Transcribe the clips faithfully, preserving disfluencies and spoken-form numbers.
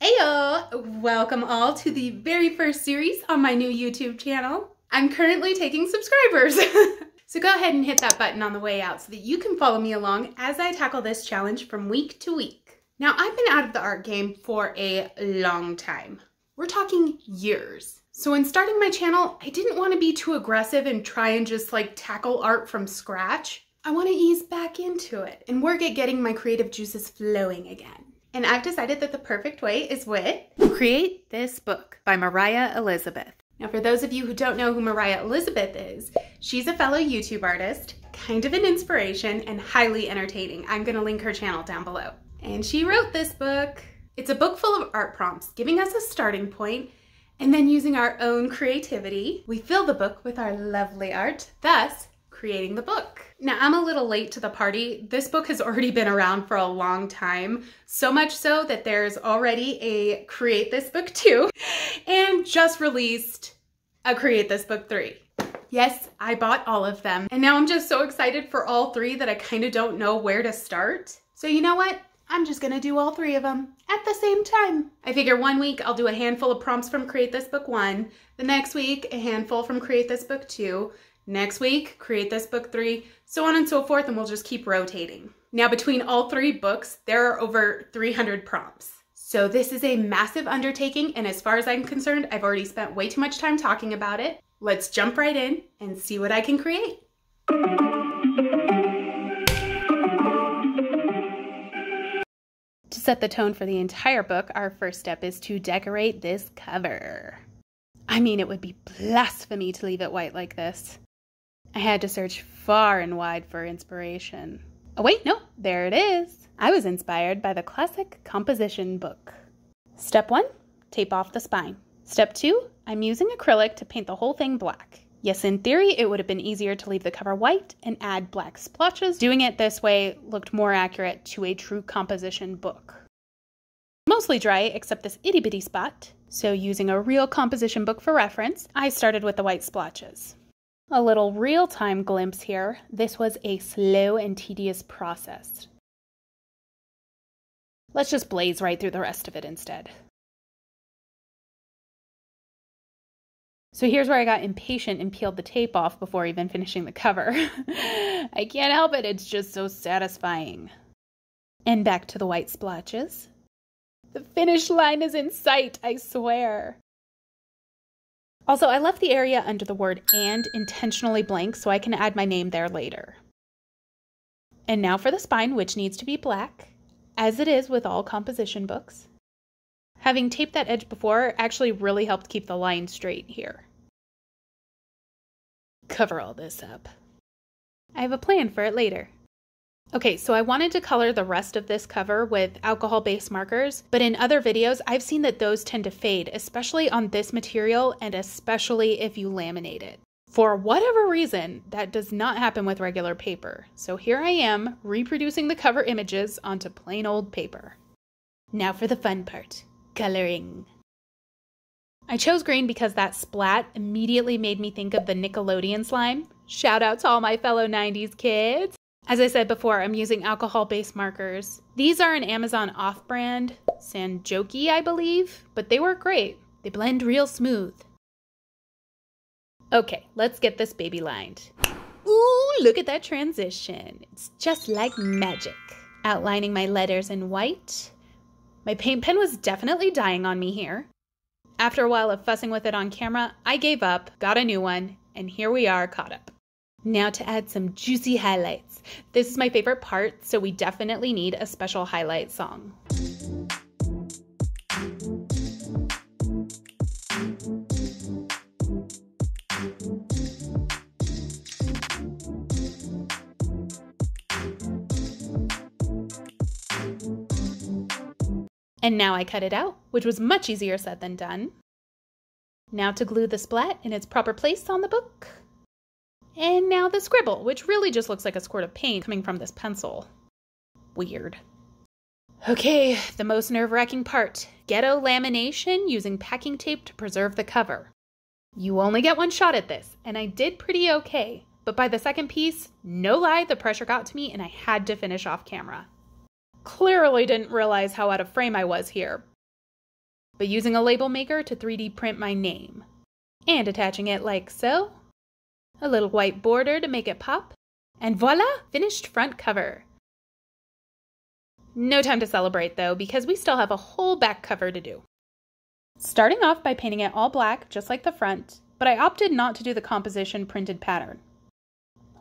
Ayo! Welcome all to the very first series on my new YouTube channel. I'm currently taking subscribers. So go ahead and hit that button on the way out so that you can follow me along as I tackle this challenge from week to week. Now, I've been out of the art game for a long time. We're talking years. So when starting my channel, I didn't want to be too aggressive and try and just like tackle art from scratch. I want to ease back into it and work at getting my creative juices flowing again. And I've decided that the perfect way is with Create This Book by Moriah Elizabeth. Now, for those of you who don't know who Moriah Elizabeth is, she's a fellow YouTube artist, kind of an inspiration, and highly entertaining. I'm going to link her channel down below. And she wrote this book. It's a book full of art prompts, giving us a starting point, and then using our own creativity, we fill the book with our lovely art, thus creating the book. Now, I'm a little late to the party. This book has already been around for a long time, so much so that there's already a Create This Book two and just released a Create This Book three. Yes, I bought all of them, and now I'm just so excited for all three that I kind of don't know where to start. So you know what? I'm just gonna do all three of them at the same time. I figure one week I'll do a handful of prompts from Create This Book one, the next week a handful from Create This Book two, next week Create This Book three, so on and so forth, and we'll just keep rotating. Now, between all three books, there are over three hundred prompts. So this is a massive undertaking, and as far as I'm concerned, I've already spent way too much time talking about it. Let's jump right in and see what I can create. To set the tone for the entire book, our first step is to decorate this cover. I mean, it would be blasphemy to leave it white like this. I had to search far and wide for inspiration. Oh wait, no, there it is. I was inspired by the classic composition book. Step one, tape off the spine. Step two, I'm using acrylic to paint the whole thing black. Yes, in theory, it would have been easier to leave the cover white and add black splotches. Doing it this way looked more accurate to a true composition book. Mostly dry, except this itty bitty spot. So using a real composition book for reference, I started with the white splotches. A little real-time glimpse here. This was a slow and tedious process. Let's just blaze right through the rest of it instead. So here's where I got impatient and peeled the tape off before even finishing the cover. I can't help it, it's just so satisfying. And back to the white splotches. The finish line is in sight, I swear. Also, I left the area under the word "and" intentionally blank so I can add my name there later. And now for the spine, which needs to be black, as it is with all composition books. Having taped that edge before actually really helped keep the line straight here. Cover all this up. I have a plan for it later. Okay, so I wanted to color the rest of this cover with alcohol-based markers, but in other videos, I've seen that those tend to fade, especially on this material and especially if you laminate it. For whatever reason, that does not happen with regular paper. So here I am, reproducing the cover images onto plain old paper. Now for the fun part, coloring. I chose green because that splat immediately made me think of the Nickelodeon slime. Shout out to all my fellow nineties kids. As I said before, I'm using alcohol-based markers. These are an Amazon off-brand, Sanjoki, I believe, but they work great. They blend real smooth. Okay, let's get this baby lined. Ooh, look at that transition. It's just like magic. Outlining my letters in white. My paint pen was definitely dying on me here. After a while of fussing with it on camera, I gave up, got a new one, and here we are caught up. Now to add some juicy highlights. This is my favorite part, so we definitely need a special highlight song. And now I cut it out, which was much easier said than done. Now to glue the splat in its proper place on the book. And now the scribble, which really just looks like a squirt of paint coming from this pencil. Weird. Okay, the most nerve-wracking part. Ghetto lamination using packing tape to preserve the cover. You only get one shot at this, and I did pretty okay. But by the second piece, no lie, the pressure got to me and I had to finish off camera. Clearly didn't realize how out of frame I was here. but using a label maker to three D print my name, and attaching it like so, a little white border to make it pop, and voila, finished front cover. No time to celebrate though, because we still have a whole back cover to do. Starting off by painting it all black, just like the front, but I opted not to do the composition printed pattern.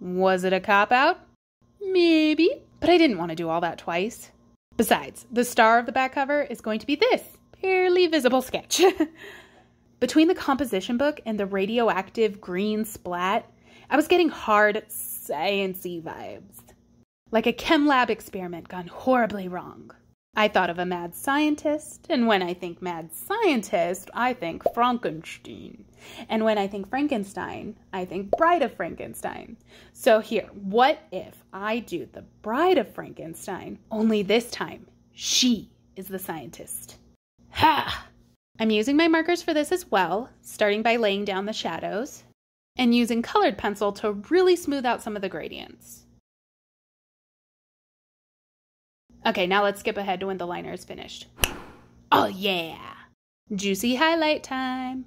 Was it a cop-out? Maybe, but I didn't want to do all that twice. Besides, the star of the back cover is going to be this barely visible sketch. Between the composition book and the radioactive green splat, I was getting hard, science-y vibes. Like a chem lab experiment gone horribly wrong. I thought of a mad scientist, and when I think mad scientist, I think Frankenstein. And when I think Frankenstein, I think Bride of Frankenstein. So here, what if I do the Bride of Frankenstein, only this time, she is the scientist. Ha! I'm using my markers for this as well, starting by laying down the shadows, and using colored pencil to really smooth out some of the gradients. Okay, now let's skip ahead to when the liner is finished. Oh yeah! Juicy highlight time!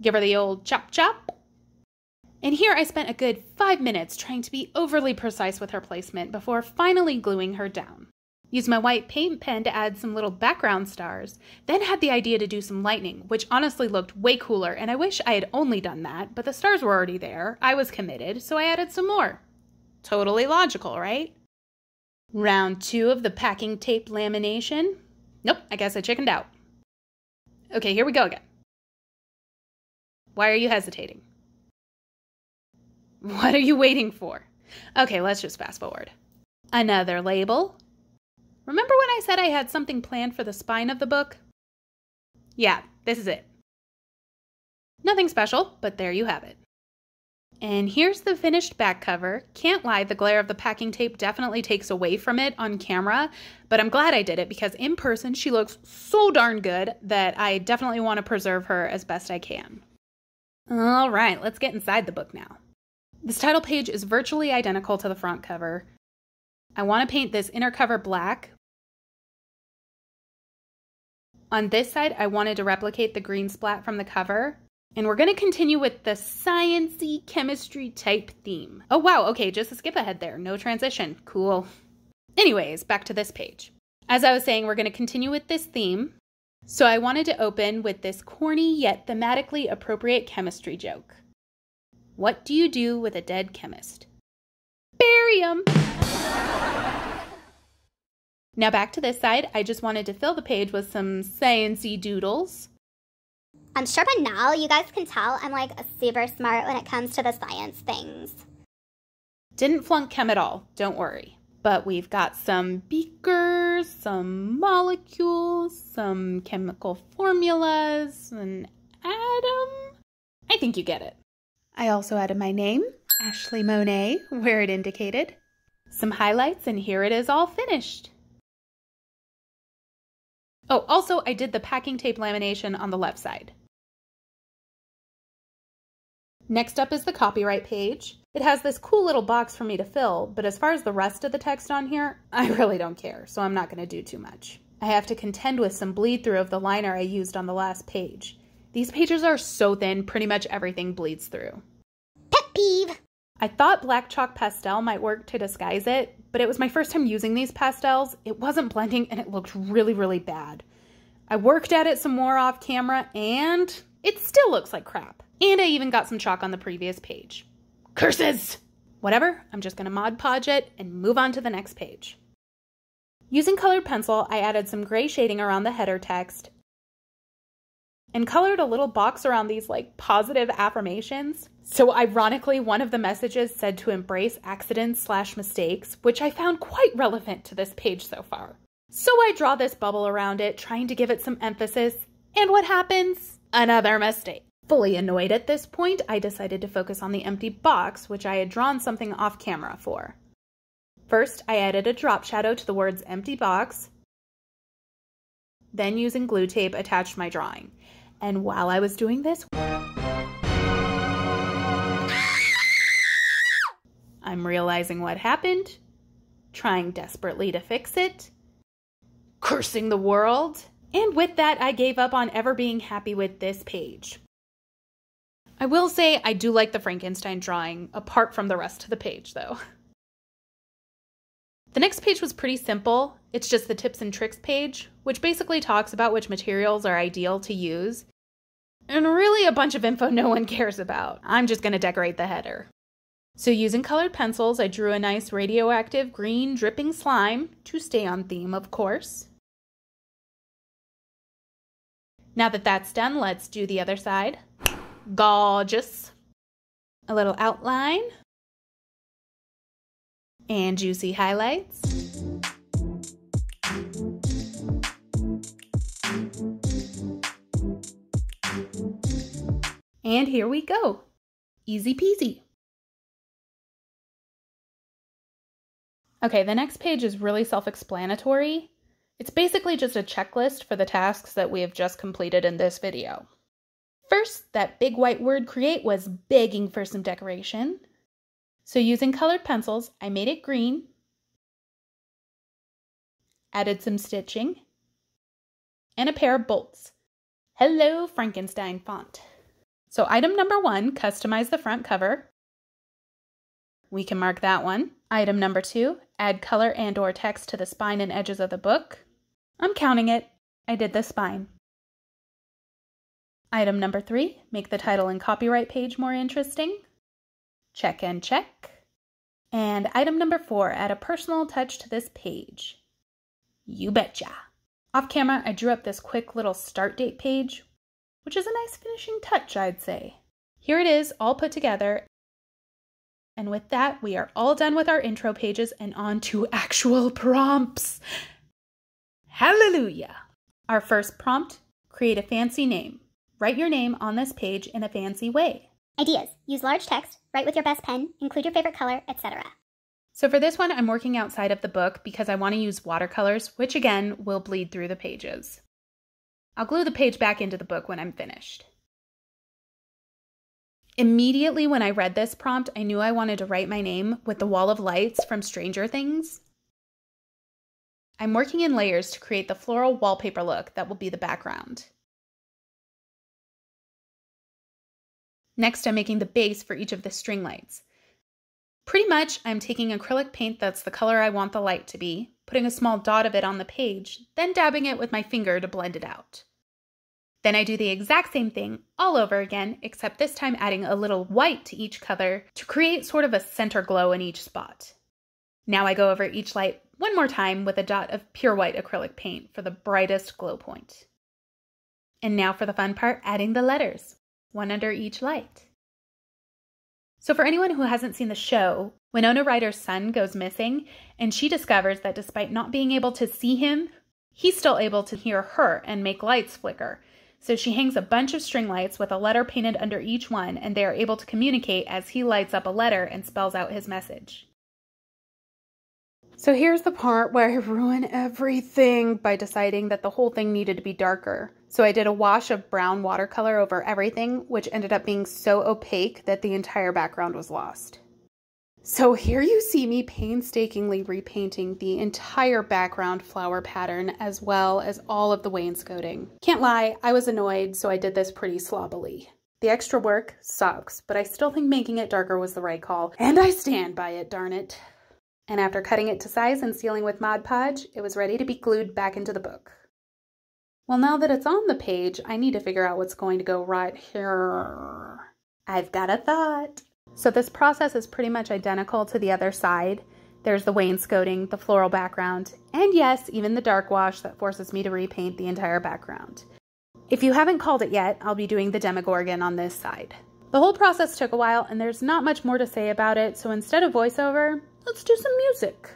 Give her the old chop chop. And here I spent a good five minutes trying to be overly precise with her placement before finally gluing her down. Used my white paint pen to add some little background stars, then had the idea to do some lightning, which honestly looked way cooler, and I wish I had only done that, but the stars were already there, I was committed, so I added some more. Totally logical, right? Round two of the packing tape lamination. Nope, I guess I chickened out. Okay, here we go again. Why are you hesitating? What are you waiting for? Okay, let's just fast forward. Another label. Remember when I said I had something planned for the spine of the book? Yeah, this is it. Nothing special, but there you have it. And here's the finished back cover. Can't lie, the glare of the packing tape definitely takes away from it on camera, but I'm glad I did it because in person she looks so darn good that I definitely want to preserve her as best I can. All right, let's get inside the book now. This title page is virtually identical to the front cover. I want to paint this inner cover black. On this side, I wanted to replicate the green splat from the cover. And we're going to continue with the science-y chemistry type theme. Oh wow, okay, just a skip ahead there. No transition. Cool. Anyways, back to this page. As I was saying, we're going to continue with this theme. So I wanted to open with this corny yet thematically appropriate chemistry joke. What do you do with a dead chemist? Bury him! Now back to this side, I just wanted to fill the page with some science-y doodles. I'm sure by now you guys can tell I'm like super smart when it comes to the science things. Didn't flunk chem at all, don't worry. But we've got some beakers, some molecules, some chemical formulas, an atom. I think you get it. I also added my name, Ashley Monet, where it indicated. Some highlights, and here it is all finished. Oh, also I did the packing tape lamination on the left side. Next up is the copyright page. It has this cool little box for me to fill, but as far as the rest of the text on here, I really don't care, so I'm not going to do too much. I have to contend with some bleed through of the liner I used on the last page. These pages are so thin, pretty much everything bleeds through. Pet peeve! I thought black chalk pastel might work to disguise it, but it was my first time using these pastels. It wasn't blending and it looked really, really bad. I worked at it some more off camera and it still looks like crap. And I even got some chalk on the previous page. Curses! Whatever, I'm just gonna Mod Podge it and move on to the next page. Using colored pencil, I added some gray shading around the header text and colored a little box around these like positive affirmations. So ironically, one of the messages said to embrace accidents slash mistakes, which I found quite relevant to this page so far. So I draw this bubble around it, trying to give it some emphasis. And what happens? Another mistake. Fully annoyed at this point, I decided to focus on the empty box, which I had drawn something off camera for. First, I added a drop shadow to the words empty box, then using glue tape attached my drawing. And while I was doing this, I'm realizing what happened. trying desperately to fix it, cursing the world, and with that, I gave up on ever being happy with this page. I will say I do like the Frankenstein drawing, apart from the rest of the page, though. The next page was pretty simple. It's just the tips and tricks page, which basically talks about which materials are ideal to use, and really a bunch of info no one cares about. I'm just going to decorate the header. So using colored pencils, I drew a nice radioactive green dripping slime to stay on theme, of course. Now that that's done, let's do the other side. Gorgeous. A little outline. And juicy highlights. And here we go. Easy peasy. Okay, the next page is really self-explanatory. It's basically just a checklist for the tasks that we have just completed in this video. First, that big white word create was begging for some decoration. So using colored pencils, I made it green, added some stitching, and a pair of bolts. Hello, Frankenstein font. So item number one, customize the front cover. We can mark that one. Item number two, add color and or text to the spine and edges of the book. I'm counting it. I did the spine. Item number three, make the title and copyright page more interesting. Check and check. And item number four, add a personal touch to this page. You betcha. Off camera, I drew up this quick little start date page, which is a nice finishing touch, I'd say. Here it is, all put together. And with that, we are all done with our intro pages and on to actual prompts. Hallelujah! Our first prompt, create a fancy name. Write your name on this page in a fancy way. Ideas. Use large text, write with your best pen, include your favorite color, et cetera. So for this one, I'm working outside of the book because I want to use watercolors, which again, will bleed through the pages. I'll glue the page back into the book when I'm finished. Immediately when I read this prompt, I knew I wanted to write my name with the wall of lights from Stranger Things. I'm working in layers to create the floral wallpaper look that will be the background. Next, I'm making the base for each of the string lights. Pretty much, I'm taking acrylic paint that's the color I want the light to be, putting a small dot of it on the page, then dabbing it with my finger to blend it out. Then I do the exact same thing all over again, except this time adding a little white to each color to create sort of a center glow in each spot. Now I go over each light one more time with a dot of pure white acrylic paint for the brightest glow point. And now for the fun part, adding the letters, one under each light. So for anyone who hasn't seen the show, Winona Ryder's son goes missing, and she discovers that despite not being able to see him, he's still able to hear her and make lights flicker. So she hangs a bunch of string lights with a letter painted under each one, and they are able to communicate as he lights up a letter and spells out his message. So here's the part where I ruin everything by deciding that the whole thing needed to be darker. So I did a wash of brown watercolor over everything, which ended up being so opaque that the entire background was lost. So here you see me painstakingly repainting the entire background flower pattern as well as all of the wainscoting. Can't lie, I was annoyed, so I did this pretty sloppily. The extra work sucks, but I still think making it darker was the right call, and I stand by it, darn it. And after cutting it to size and sealing with Mod Podge, it was ready to be glued back into the book. Well, now that it's on the page, I need to figure out what's going to go right here. I've got a thought. So this process is pretty much identical to the other side. There's the wainscoting, the floral background, and yes, even the dark wash that forces me to repaint the entire background. If you haven't called it yet, I'll be doing the Demogorgon on this side. The whole process took a while, and there's not much more to say about it, so instead of voiceover, let's do some music.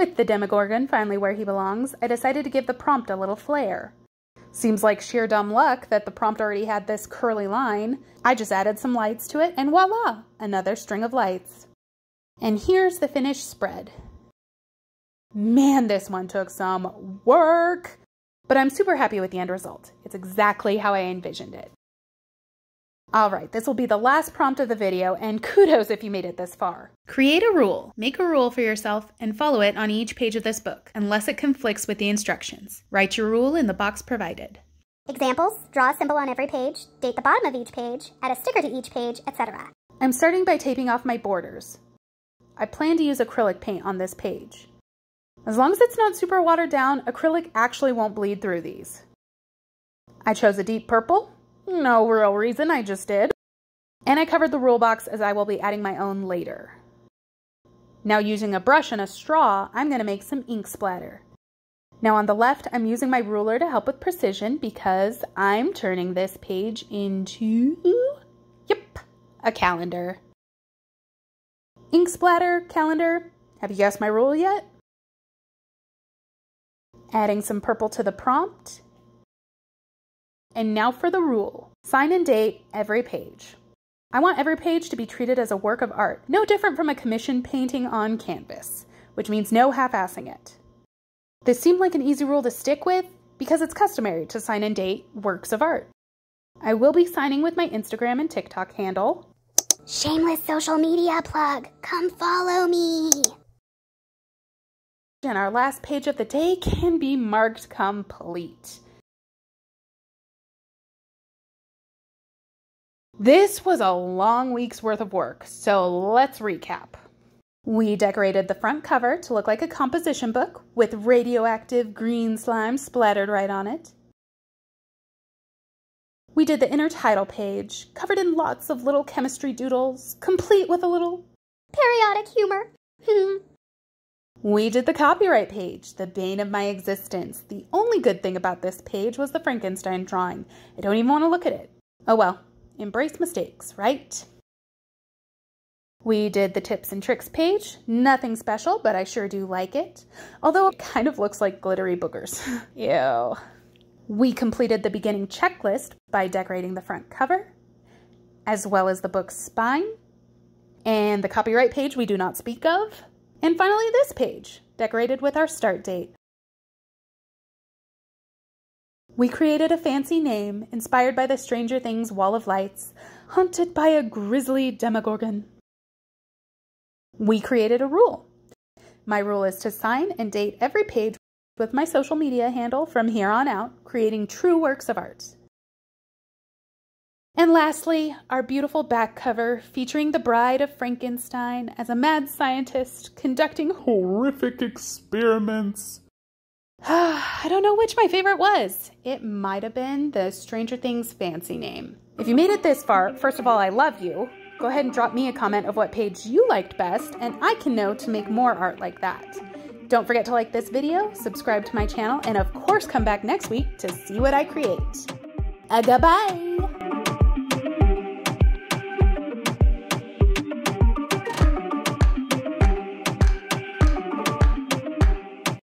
With the Demogorgon finally where he belongs, I decided to give the prompt a little flair. Seems like sheer dumb luck that the prompt already had this curly line. I just added some lights to it and voila, another string of lights. And here's the finished spread. Man, this one took some work, but I'm super happy with the end result. It's exactly how I envisioned it. Alright, this will be the last prompt of the video, and kudos if you made it this far. Create a rule. Make a rule for yourself and follow it on each page of this book, unless it conflicts with the instructions. Write your rule in the box provided. Examples, draw a symbol on every page, date the bottom of each page, add a sticker to each page, et cetera. I'm starting by taping off my borders. I plan to use acrylic paint on this page. As long as it's not super watered down, acrylic actually won't bleed through these. I chose a deep purple. No real reason, I just did. And I covered the rule box as I will be adding my own later. Now using a brush and a straw, I'm going to make some ink splatter. Now on the left, I'm using my ruler to help with precision because I'm turning this page into, yep, a calendar. Ink splatter, calendar, have you guessed my rule yet? Adding some purple to the prompt. And now for the rule. Sign and date every page. I want every page to be treated as a work of art, no different from a commissioned painting on canvas, which means no half-assing it. This seemed like an easy rule to stick with because it's customary to sign and date works of art. I will be signing with my Instagram and TikTok handle. Shameless social media plug, come follow me. And our last page of the day can be marked complete. This was a long week's worth of work, so let's recap. We decorated the front cover to look like a composition book with radioactive green slime splattered right on it. We did the inner title page, covered in lots of little chemistry doodles, complete with a little periodic humor. We did the copyright page, the bane of my existence. The only good thing about this page was the Frankenstein drawing. I don't even want to look at it. Oh well. Embrace mistakes, right? We did the tips and tricks page. Nothing special, but I sure do like it. Although it kind of looks like glittery boogers. Ew. We completed the beginning checklist by decorating the front cover, as well as the book's spine, and the copyright page we do not speak of. And finally this page, decorated with our start date. We created a fancy name inspired by the Stranger Things wall of lights, haunted by a grisly Demogorgon. We created a rule. My rule is to sign and date every page with my social media handle from here on out, creating true works of art. And lastly, our beautiful back cover featuring the Bride of Frankenstein as a mad scientist conducting horrific experiments. I don't know which my favorite was. It might have been the Stranger Things fancy name. If you made it this far, first of all, I love you. Go ahead and drop me a comment of what page you liked best, and I can know to make more art like that. Don't forget to like this video, subscribe to my channel, and of course come back next week to see what I create. Uh, goodbye!